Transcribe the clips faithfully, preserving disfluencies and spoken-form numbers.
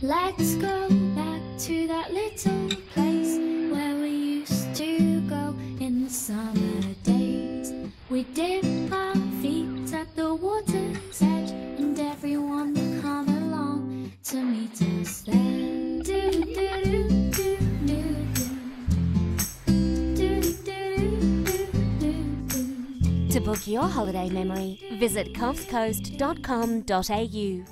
Let's go back to that little place where we used to go in the summer days. We dip our feet at the water's edge and everyone will come along to meet us there. Do do do do do do do do do do. To book your holiday memory, visit Conf Coast dot com dot A U.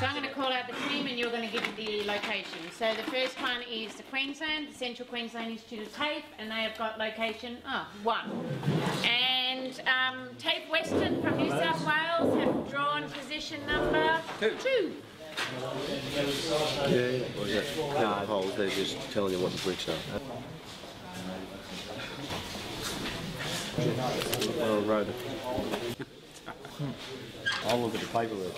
So I'm going to call out the team and you're going to give the location. So the first one is the Queensland, the Central Queensland Institute of TAFE, and they have got location oh, one. And um, TAFE Western from New South Wales have drawn position number two. two. Yeah, or is that no holes? They're just telling you what the bricks are. Oh, right. I'll look at the paperwork.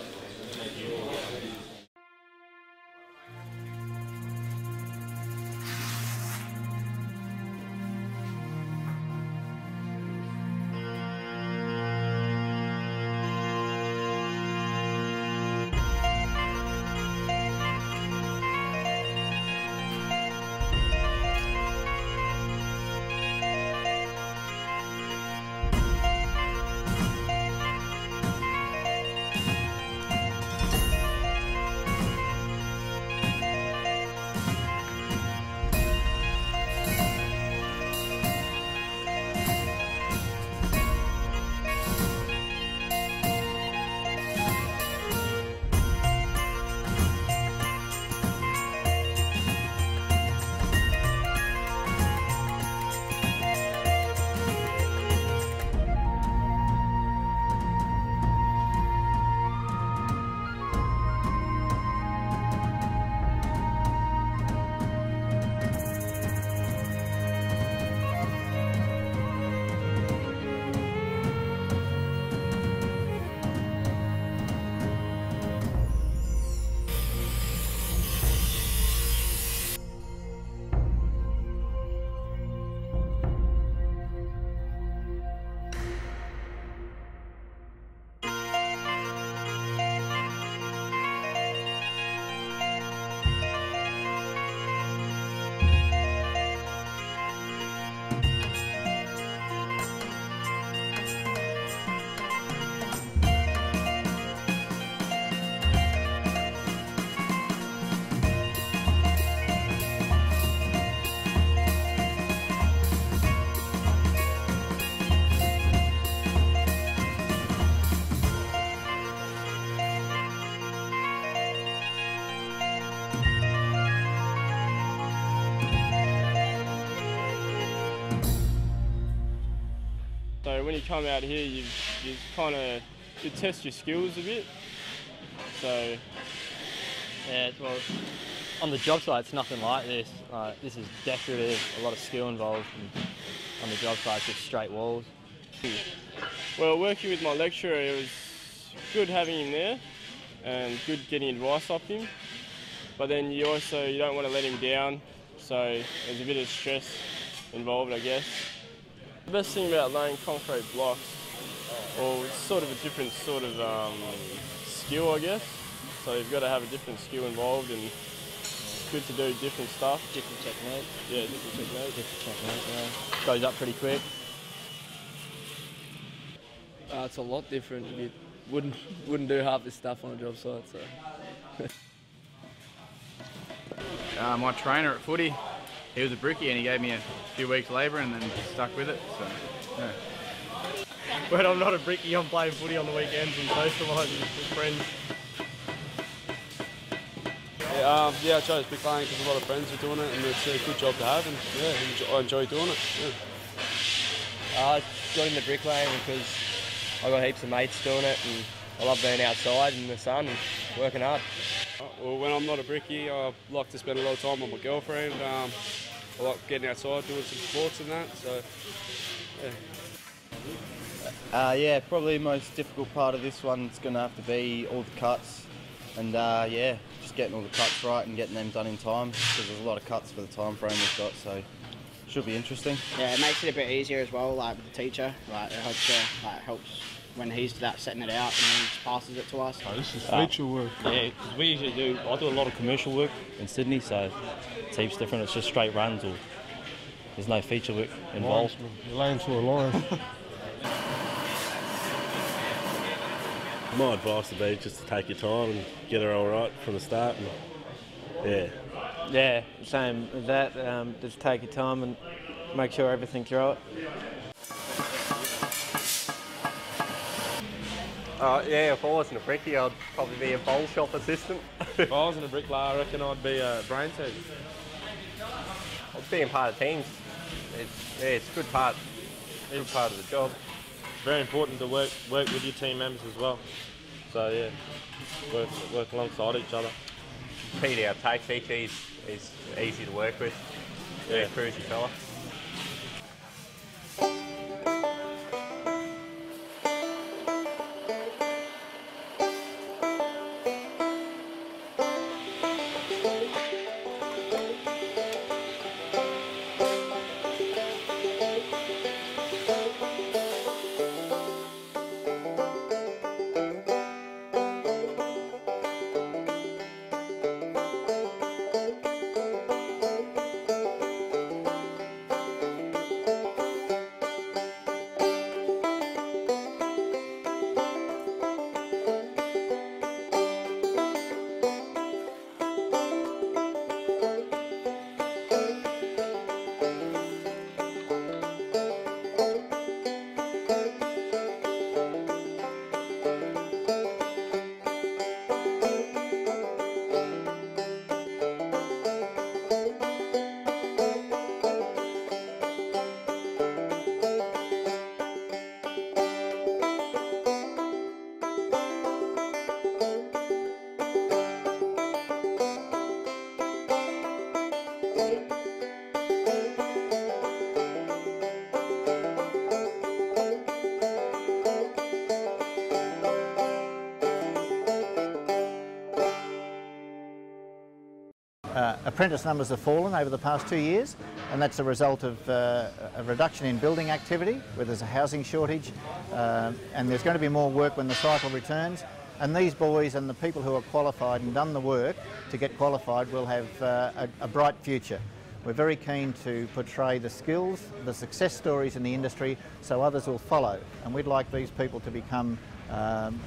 So when you come out here, you, you kind of you test your skills a bit. So yeah, well, on the job site it's nothing like this. Like, this is decorative, a lot of skill involved. And on the job site, just straight walls. Well, working with my lecturer, it was good having him there, and good getting advice off him. But then you also you don't want to let him down, so there's a bit of stress involved, I guess. The best thing about laying concrete blocks, well, it's sort of a different sort of um, skill, I guess. So you've got to have a different skill involved, and it's good to do different stuff. Different technique. Yeah, different technique. Different technique, yeah. Goes up pretty quick. Uh, it's a lot different. You wouldn't, wouldn't do half this stuff on a job site, so. uh, my trainer at footy. He was a brickie and he gave me a few weeks labour and then stuck with it, so, yeah. When I'm not a brickie, I'm playing footy on the weekends and socialising with friends. Um, yeah, I chose bricklaying because a lot of friends were doing it, and it's a good job to have, and yeah, I enjoy doing it. Yeah. I got into bricklaying because I got heaps of mates doing it, and I love being outside in the sun and working hard. Well, when I'm not a brickie, I like to spend a lot of time with my girlfriend. Um, I like getting outside, doing some sports and that. So, yeah. Uh, yeah, probably the most difficult part of this one's going to have to be all the cuts. And uh, yeah, just getting all the cuts right and getting them done in time, because there's a lot of cuts for the time frame we've got, so should be interesting. Yeah, it makes it a bit easier as well, like with the teacher, like it helps, uh, like, helps when he's that setting it out and he passes it to us. Oh, this is feature uh, work. Yeah, because we usually do, I do a lot of commercial work in Sydney, so it's heaps different, it's just straight runs, or there's no feature work involved. You're laying through a line. My advice would be just to take your time and get her all right from the start. And, yeah. Yeah, same as that. Um, just take your time and make sure everything's right. Uh, yeah, if I wasn't a brickie, I'd probably be a bowl shop assistant. If I wasn't a bricklayer, I reckon I'd be a brain team. Being part of teams, it's, yeah, it's a good part, good it's part of the job. Very important to work work with your team members as well. So yeah, work work alongside each other. Pete, our TAFE teacher, he's, he's easy to work with. Yeah, cruisy fella. Uh, apprentice numbers have fallen over the past two years, and that's a result of uh, a reduction in building activity, where there's a housing shortage, uh, and there's going to be more work when the cycle returns. And these boys and the people who are qualified and done the work to get qualified will have uh, a, a bright future. We're very keen to portray the skills, the success stories in the industry, so others will follow. And we'd like these people to become Um,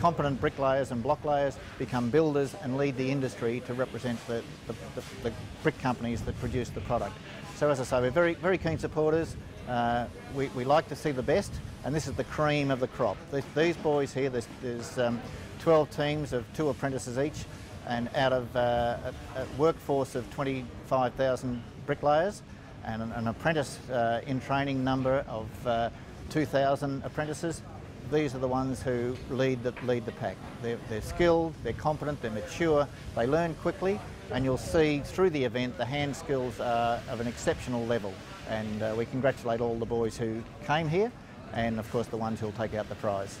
competent bricklayers and blocklayers, become builders and lead the industry to represent the, the, the, the brick companies that produce the product. So as I say, we're very, very keen supporters. Uh, we, we like to see the best, and this is the cream of the crop. These, these boys here, there's, there's um, twelve teams of two apprentices each, and out of uh, a, a workforce of twenty-five thousand bricklayers, and an, an apprentice uh, in training number of uh, two thousand apprentices. These are the ones who lead the, lead the pack. They're, they're skilled, they're competent, they're mature, they learn quickly, and you'll see through the event the hand skills are of an exceptional level. And uh, we congratulate all the boys who came here, and of course the ones who'll take out the prize.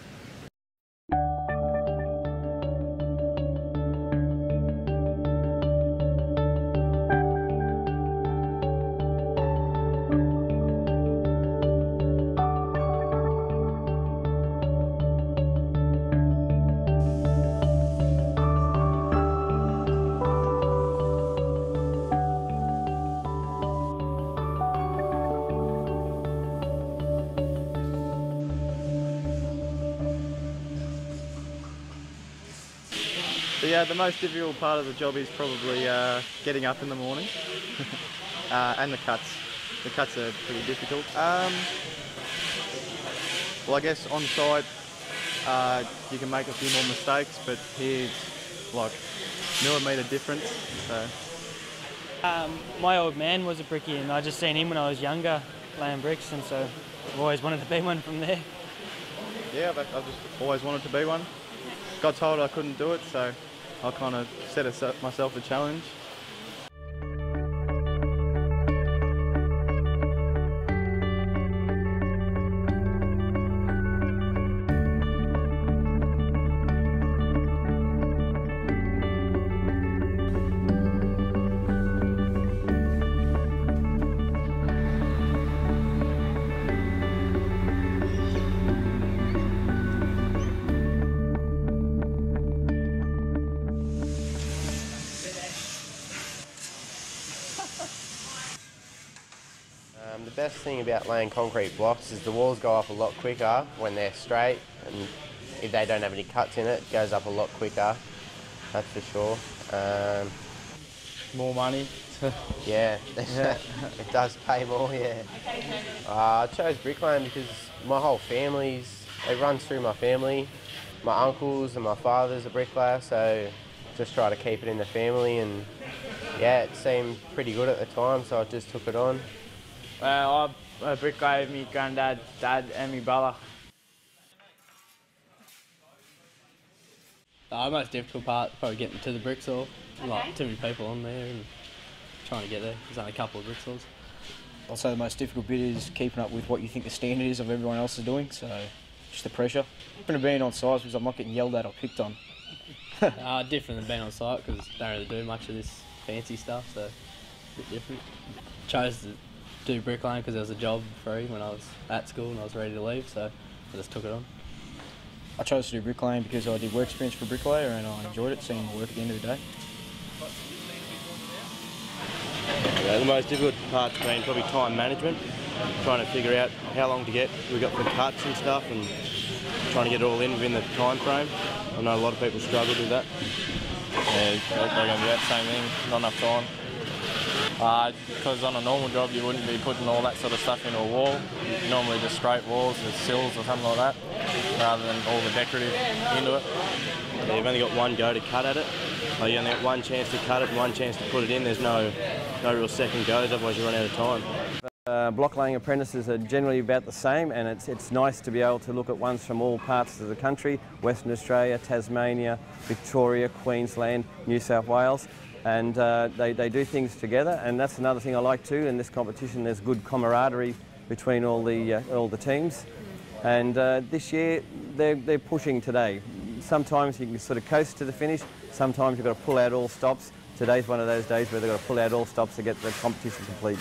Yeah, the most difficult part of the job is probably uh, getting up in the morning uh, and the cuts. The cuts are pretty difficult. Um, well, I guess on site uh, you can make a few more mistakes, but here's like knew it made a difference. So. Um, my old man was a brickie, and I just seen him when I was younger laying bricks, and so I've always wanted to be one from there. Yeah, but I've just always wanted to be one. Got told I couldn't do it, so I kind of set myself a challenge. Um, the best thing about laying concrete blocks is the walls go up a lot quicker when they're straight, and if they don't have any cuts in it, it goes up a lot quicker, that's for sure. Um, more money. Yeah, it does pay more, yeah. Uh, I chose bricklaying because my whole family's, it runs through my family. My uncles and my father's a bricklayer, so just try to keep it in the family, and yeah, it seemed pretty good at the time, so I just took it on. Well, I bricklayer with my granddad, dad and my brother. The most difficult part, probably getting to the brick saw. Okay. Like, too many people on there and trying to get there. There's only a couple of brick saws. Also, the most difficult bit is keeping up with what you think the standard is of everyone else is doing, so just the pressure. Different than being on sites because I'm not getting yelled at or picked on. uh, different than being on site because they don't really do much of this fancy stuff, so a bit different. Chose the do bricklaying because there was a job free when I was at school and I was ready to leave, so I just took it on. I chose to do bricklaying because I did work experience for a bricklayer and I enjoyed it, seeing my work at the end of the day. Yeah, the most difficult part's been probably time management, trying to figure out how long to get we got for cuts and stuff, and trying to get it all in within the time frame. I know a lot of people struggle with that. Yeah, they're going to do that same thing, not enough time. Uh, because on a normal job you wouldn't be putting all that sort of stuff into a wall. You normally just straight walls with sills or something like that, rather than all the decorative into it. Yeah, you've only got one go to cut at it. Oh, you only got one chance to cut it and one chance to put it in. There's no, no real second goes, otherwise you run out of time. Uh, block laying apprentices are generally about the same, and it's, it's nice to be able to look at ones from all parts of the country, Western Australia, Tasmania, Victoria, Queensland, New South Wales. And uh, they, they do things together, and that's another thing I like too. In this competition there's good camaraderie between all the, uh, all the teams, and uh, this year they're, they're pushing today. Sometimes you can sort of coast to the finish, sometimes you've got to pull out all stops. Today's one of those days where they've got to pull out all stops to get the competition complete.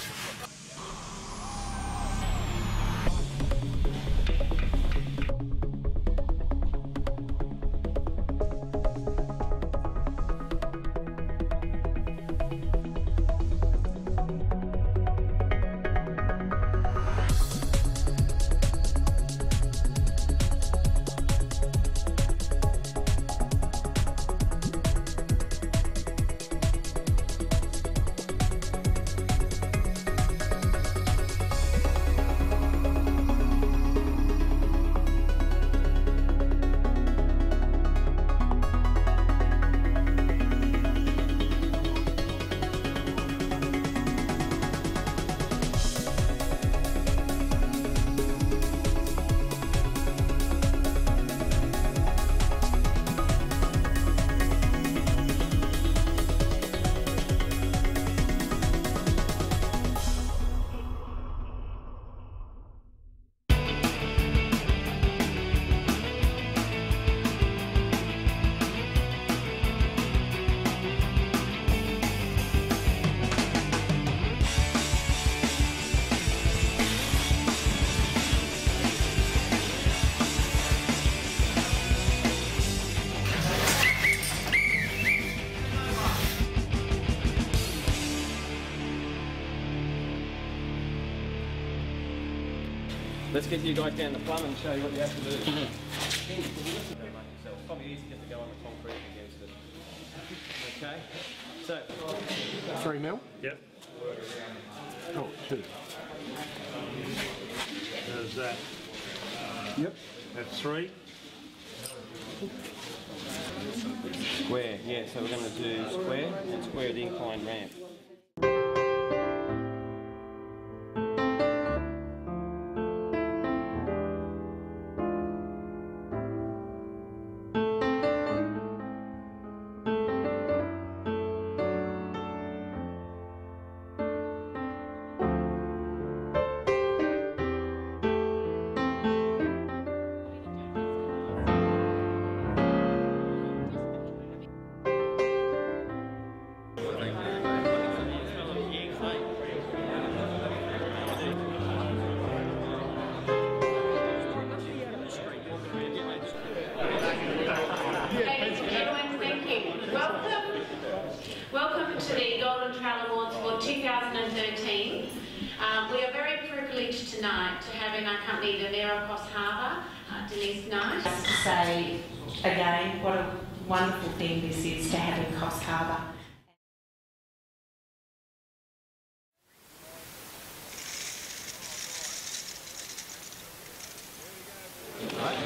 Let's get you guys down the plumb and show you what you have to do. It's probably easy just to go on the concrete against it. Okay, so. Three mil? Yep. Oh, two. There's that. Yep. That's three. Square, yeah, so we're going to do square and square the inclined ramp. To the Golden Trowel Awards for two thousand thirteen. Um, we are very privileged tonight to have in our company the Mayor of Coffs Harbour, uh, Denise Knight. Just to say again what a wonderful thing this is to have in Coffs Harbour.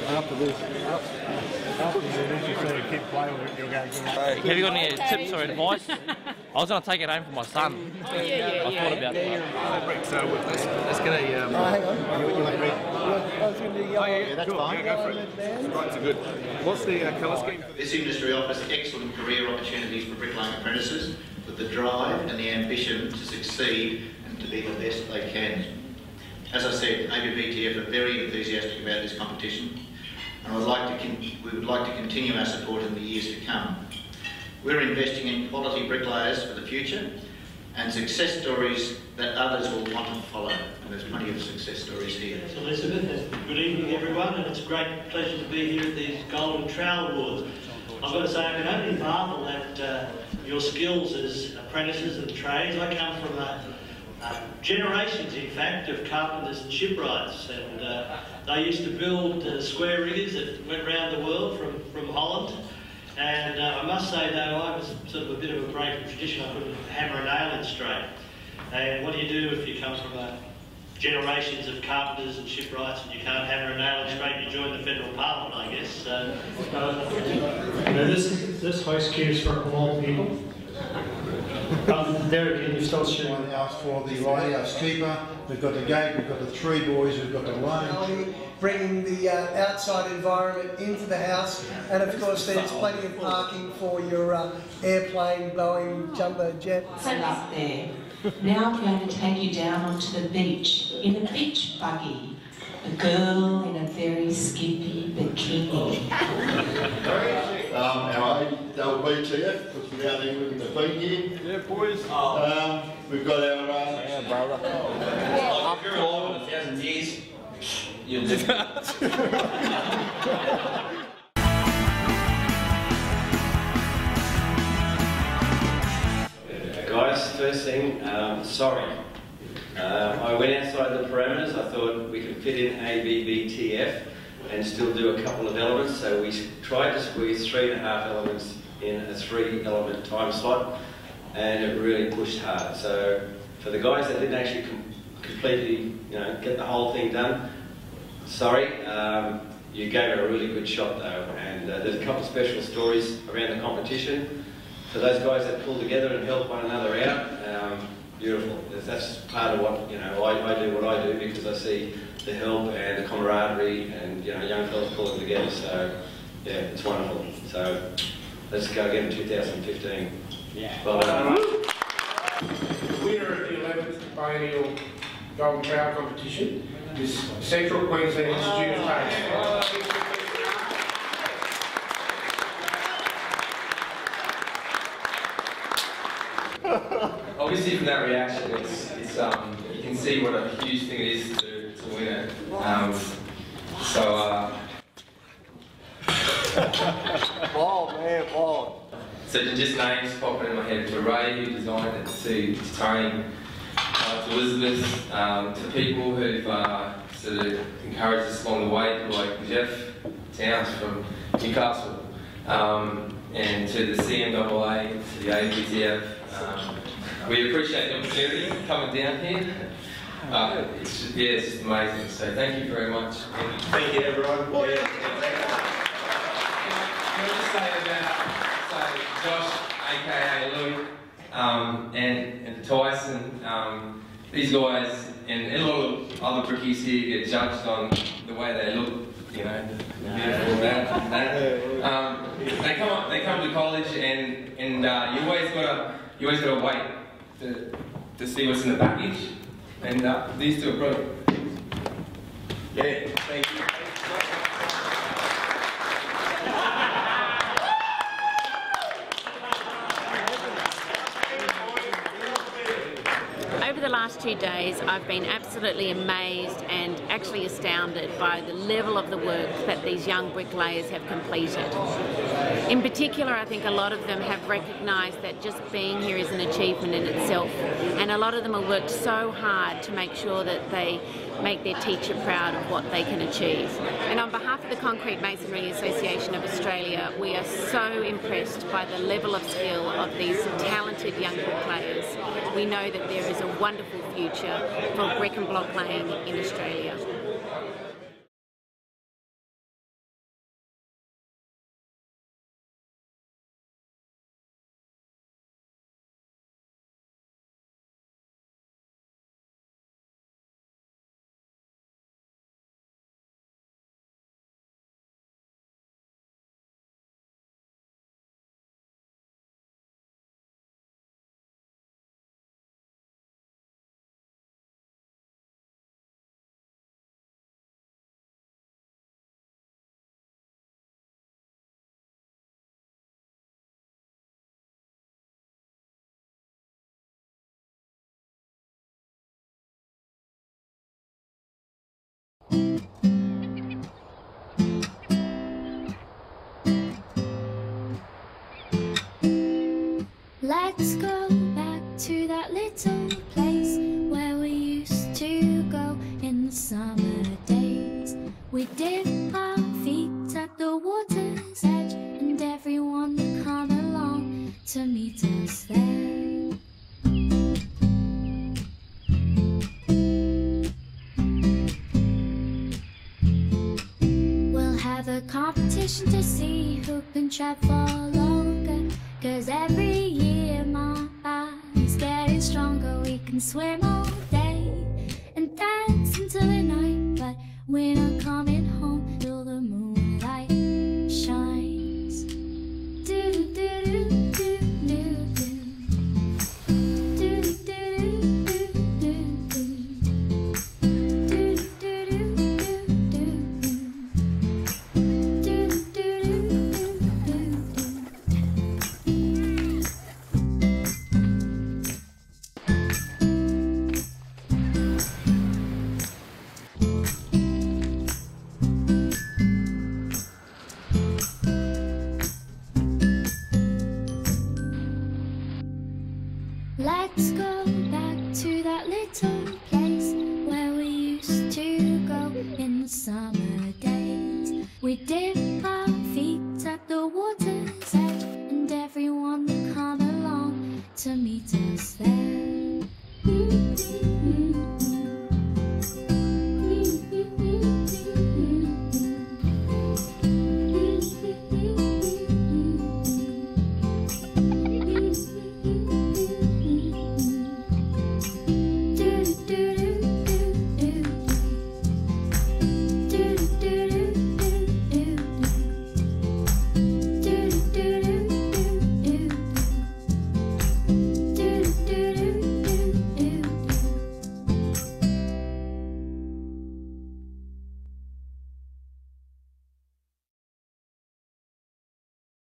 After this, after this, you sort of keep playing with it, you're going to go. Have you got any tips or advice? I was going to take it home for my son. Oh, yeah, yeah, I yeah, thought about yeah, that. Yeah. So let's, let's get a... Um, oh, hang on. You, you want to read? I was going to do yellow. Oh, yeah, yeah, that's cool. Fine. Yeah, go for it. That's right, so good. What's the uh, colour scheme? This industry offers excellent career opportunities for bricklaying apprentices with the drive and the ambition to succeed and to be the best they can. As I said, A B B T F are very enthusiastic about this competition, and I would like to we would like to continue our support in the years to come. We're investing in quality bricklayers for the future and success stories that others will want to follow. And there's plenty of success stories here. Thanks, Elizabeth. Good evening, everyone, and it's a great pleasure to be here at these Golden Trowel Awards. I've got to say, I can only marvel at uh, your skills as apprentices and trades. I come from a, a generations, in fact, of carpenters and shipwrights, and uh, they used to build uh, square riggers that went around the world from, from Holland. And uh, I must say, though, I was sort of a bit of a break from tradition. I couldn't hammer a nail in straight. And what do you do if you come from uh, generations of carpenters and shipwrights and you can't hammer a nail in straight? You join the federal parliament, I guess. So, uh, now this this house cares for all people. Um, there again, you've still seen one out for the Riley housekeeper. We've got the gate. We've got the three boys. We've got the lounge. Bringing the uh, outside environment into the house, and of course there's plenty of parking for your uh, airplane blowing jumbo jet. So up there. Now I'm going to take you down onto the beach in a beach buggy. A girl in a very skimpy bikini. um, our A B B T F, because we're out there with the bikini. Yeah, boys. Um, we've got our... Uh, yeah, brother. Oh, you're alive in a thousand years. You did that. Guys, first thing, um, sorry. Uh, I went outside the parameters. I thought we could fit in A B B T F and still do a couple of elements. So we tried to squeeze three and a half elements in a three element time slot, and it really pushed hard. So for the guys that didn't actually com completely you know, get the whole thing done, sorry, um, you gave a really good shot though, and uh, there's a couple of special stories around the competition. For those guys that pulled together and helped one another out, um, beautiful. That's part of what you know. I, I do what I do because I see the help and the camaraderie, and you know, young fellas pulling together. So yeah, it's wonderful. So let's go again in two thousand fifteen. Yeah. Well done. The winner of the eleventh Biennial Golden Trowel Competition is Central Queensland Institute of TAFE. Obviously, from that reaction, it's, it's um, you can see what a huge thing it is to, to win it. Um, so, uh, ball, man, ball. So just names popping in my head: to Ray, who designed it, to, to Tony. Uh, to Elizabeth, um, to people who've uh, sort of encouraged us along the way, like Jeff Towns from Newcastle, um, and to the C M A A, to the A B B T F. Um, we appreciate the opportunity coming down here. Uh, it's just, yeah, it's just amazing. So thank you very much. Thank you, everyone. Can I just say about? Josh, aka Luke, um, and, and Tyson. Um, these guys and a lot of other brickies here get judged on the way they look, you know, beautiful, that, that. Um, they come up, they come to college, and and uh, you always gotta you always gotta wait to to see what's in the package, and uh, these two are brilliant. Yeah, thank you. Over the last two days, I've been absolutely amazed and actually astounded by the level of the work that these young bricklayers have completed. In particular, I think a lot of them have recognised that just being here is an achievement in itself, and a lot of them have worked so hard to make sure that they make their teacher proud of what they can achieve. And on behalf of the Concrete Masonry Association of Australia, we are so impressed by the level of skill of these talented young bricklayers. We know that there is a wonderful future for brick and block laying in Australia. Let's go back to that little place where we used to go in the summer days. We dip our feet at the water's edge, and everyone come along to meet us there. We'll have a competition to see who can travel longer, 'cause every year my body's getting stronger. We can swim all day and dance until the night, but we're not coming home till the moonlight shines. Do do do do do do do do do do do do do do do do do do. Let's go back to that little place where we used to go in the summer days. We dip our feet at the water's edge, and everyone will come along to meet us there.